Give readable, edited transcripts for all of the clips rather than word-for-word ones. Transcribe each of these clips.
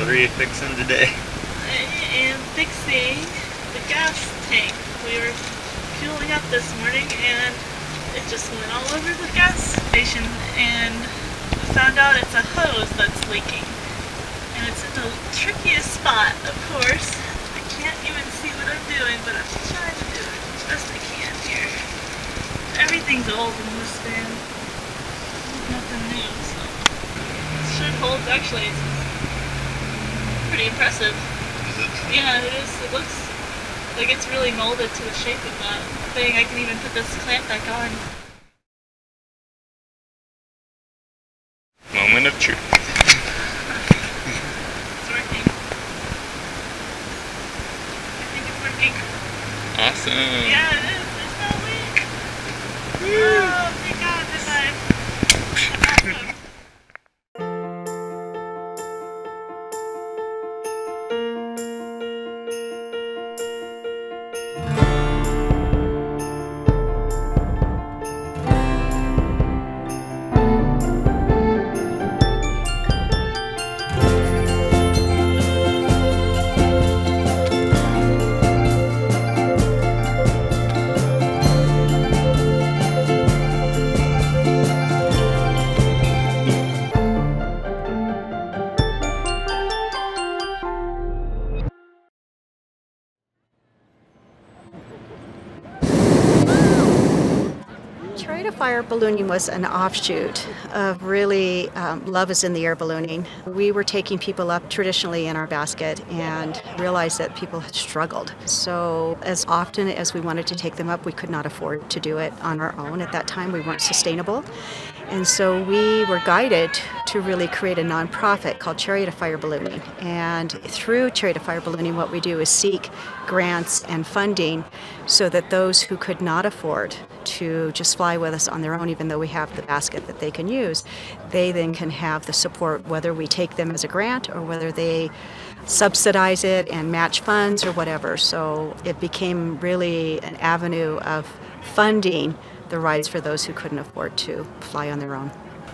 What are you fixing today? I am fixing the gas tank. We were fueling up this morning and it just went all over the gas station, and we found out it's a hose that's leaking. And it's in the trickiest spot, of course. I can't even see what I'm doing, but I'm trying to do it as best I can here. Everything's old in this van. There's nothing new, so this shirt holds actually. Pretty impressive. Is it? Yeah, it is. It looks like it's really molded to the shape of that thing. I can even put this clamp back on. Moment of truth. It's working. I think it's working. Awesome. Yeah, it is. There's no leak. Woo! Oh, thank God, this is awesome. Chariot of Fire ballooning was an offshoot of really Love is in the Air ballooning. We were taking people up traditionally in our basket and realized that people had struggled. So as often as we wanted to take them up, we could not afford to do it on our own. At that time, we weren't sustainable. And so we were guided to really create a nonprofit called Chariot of Fire Ballooning. And through Chariot of Fire Ballooning, what we do is seek grants and funding so that those who could not afford to just fly with us on their own, even though we have the basket that they can use, they then can have the support, whether we take them as a grant or whether they subsidize it and match funds or whatever. So it became really an avenue of funding the rides for those who couldn't afford to fly on their own.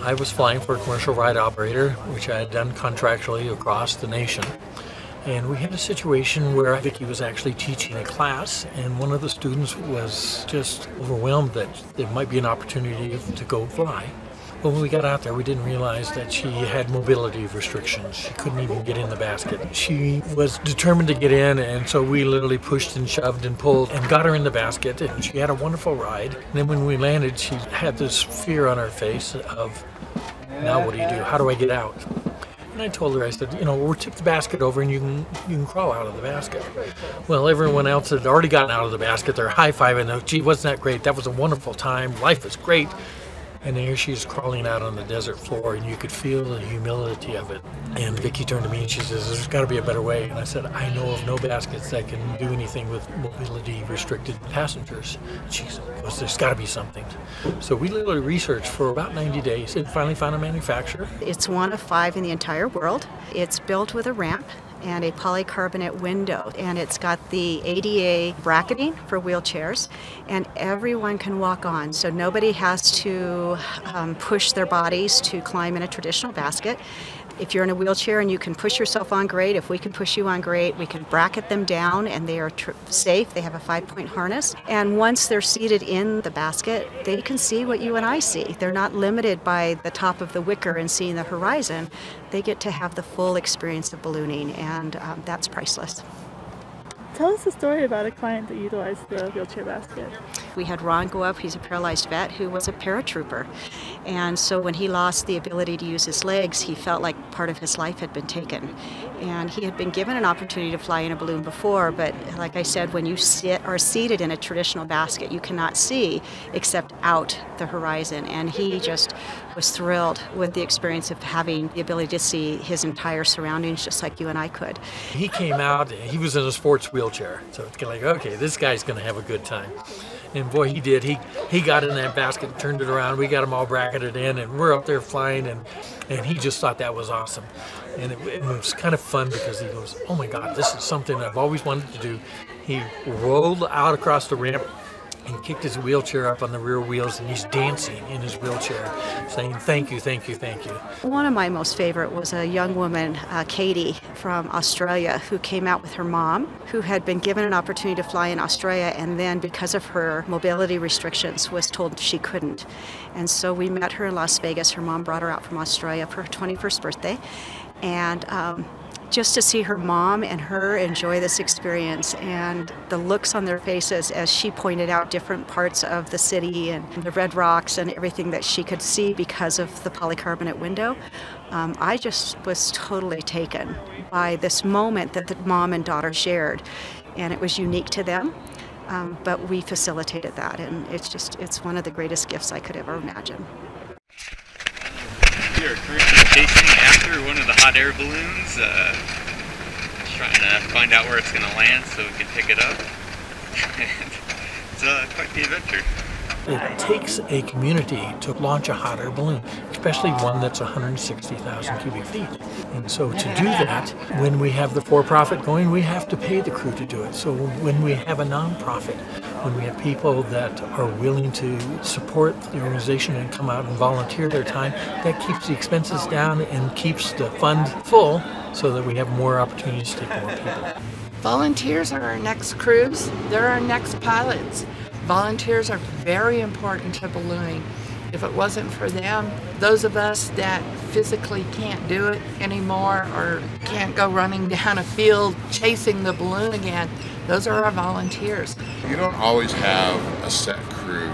I was flying for a commercial ride operator, which I had done contractually across the nation. And we had a situation where Vicki was actually teaching a class, and one of the students was just overwhelmed that there might be an opportunity to go fly. But when we got out there, we didn't realize that she had mobility restrictions. She couldn't even get in the basket. She was determined to get in, and so we literally pushed and shoved and pulled and got her in the basket, and she had a wonderful ride. And then when we landed, she had this fear on her face of, now what do you do? How do I get out? And I told her, I said, you know, we'll tip the basket over and you can crawl out of the basket. Well, everyone else had already gotten out of the basket. They're high-fiving. Gee, wasn't that great? That was a wonderful time. Life was great. And here she's crawling out on the desert floor, and you could feel the humility of it. And Vicki turned to me and she says, there's got to be a better way. And I said, I know of no baskets that can do anything with mobility restricted passengers. She said, well, there's got to be something. So we literally researched for about 90 days and finally found a manufacturer. It's one of 5 in the entire world. It's built with a ramp and a polycarbonate window, and it's got the ADA bracketing for wheelchairs, and everyone can walk on, so nobody has to push their bodies to climb in a traditional basket. If you're in a wheelchair and you can push yourself on, great. If we can push you on, great. We can bracket them down, and they are safe. They have a 5-point harness. And once they're seated in the basket, they can see what you and I see. They're not limited by the top of the wicker and seeing the horizon. They get to have the full experience of ballooning, and that's priceless. Tell us a story about a client that utilized the wheelchair basket. We had Ron go up. He's a paralyzed vet who was a paratrooper. And so when he lost the ability to use his legs, he felt like part of his life had been taken. And he had been given an opportunity to fly in a balloon before, but like I said, when you are seated in a traditional basket, you cannot see except out the horizon. And he just was thrilled with the experience of having the ability to see his entire surroundings just like you and I could. He came out, he was in a sports wheelchair. So it's kind of like, okay, this guy's going to have a good time. And boy, he did. He got in that basket, turned it around. We got him all bracketed in, and we're up there flying, and he just thought that was awesome. And it was kind of fun because he goes, oh my God, this is something I've always wanted to do. He rolled out across the ramp, and kicked his wheelchair up on the rear wheels, and he's dancing in his wheelchair, saying, "Thank you, thank you, thank you." One of my most favorite was a young woman, Katie, from Australia, who came out with her mom, who had been given an opportunity to fly in Australia, and then because of her mobility restrictions was told she couldn't. And so we met her in Las Vegas. Her mom brought her out from Australia for her 21st birthday. And just to see her mom and her enjoy this experience, and the looks on their faces as she pointed out different parts of the city and the red rocks and everything that she could see because of the polycarbonate window, I just was totally taken by this moment that the mom and daughter shared, and it was unique to them, but we facilitated that, and it's one of the greatest gifts I could ever imagine. We are currently chasing after one of the hot air balloons, just trying to find out where it's going to land so we can pick it up. It's quite the adventure. It takes a community to launch a hot air balloon, especially one that's 160,000 cubic feet. And so to do that, when we have the for-profit going, we have to pay the crew to do it. So when we have a non-profit, when we have people that are willing to support the organization and come out and volunteer their time, that keeps the expenses down and keeps the fund full so that we have more opportunities to take more people. Volunteers are our next crews. They're our next pilots. Volunteers are very important to ballooning. If it wasn't for them, those of us that physically can't do it anymore or can't go running down a field chasing the balloon again, those are our volunteers. You don't always have a set crew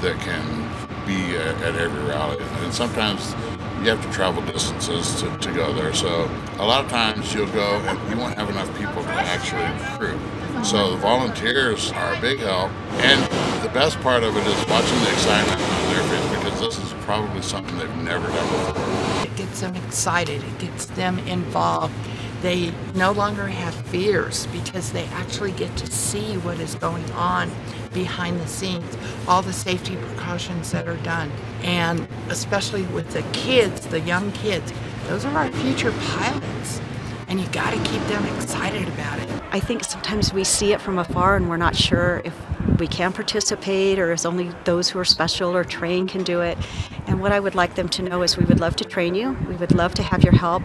that can be at every rally, and sometimes you have to travel distances to go there. So a lot of times you'll go and you won't have enough people to actually crew. So the volunteers are a big help, and the best part of it is watching the excitement on their face, because this is probably something they've never done before. It gets them excited, it gets them involved. They no longer have fears because they actually get to see what is going on behind the scenes, all the safety precautions that are done. And especially with the kids, the young kids, those are our future pilots, and you gotta keep them excited about it. I think sometimes we see it from afar and we're not sure if we can participate, or if only those who are special or trained can do it. And what I would like them to know is we would love to train you, we would love to have your help,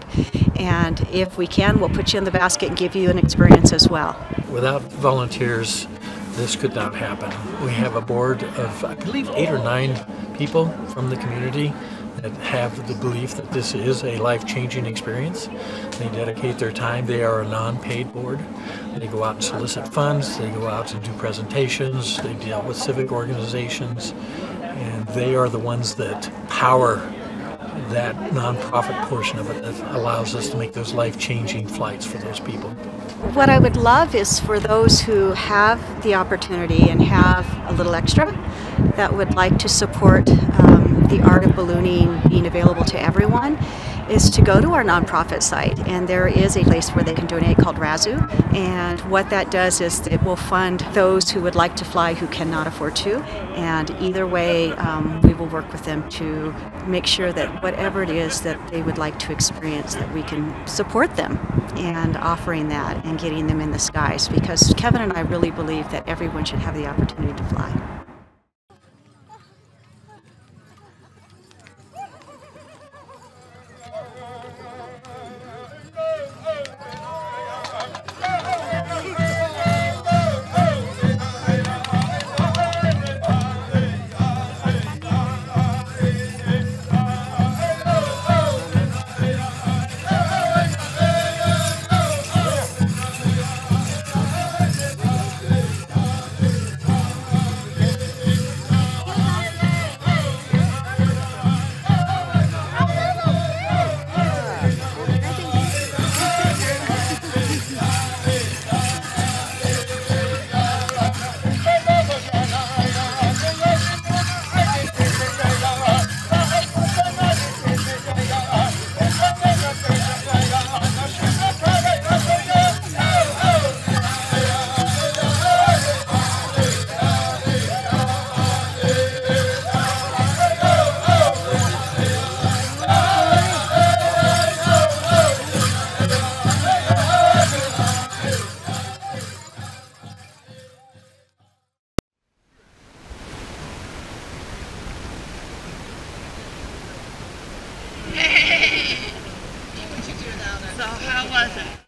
and if we can, we'll put you in the basket and give you an experience as well. Without volunteers, this could not happen. We have a board of, I believe, 8 or 9 people from the community that have the belief that this is a life-changing experience. They dedicate their time. They are a non-paid board. They go out and solicit funds. They go out and do presentations. They deal with civic organizations. And they are the ones that power that nonprofit portion of it that allows us to make those life-changing flights for those people. What I would love is for those who have the opportunity and have a little extra that would like to support the art of ballooning being available to everyone, is to go to our nonprofit site, and there is a place where they can donate called Razoo, and what that does is it will fund those who would like to fly who cannot afford to, and either way we will work with them to make sure that whatever it is that they would like to experience, that we can support them and offering that and getting them in the skies, because Kevin and I really believe that everyone should have the opportunity to fly. How was it?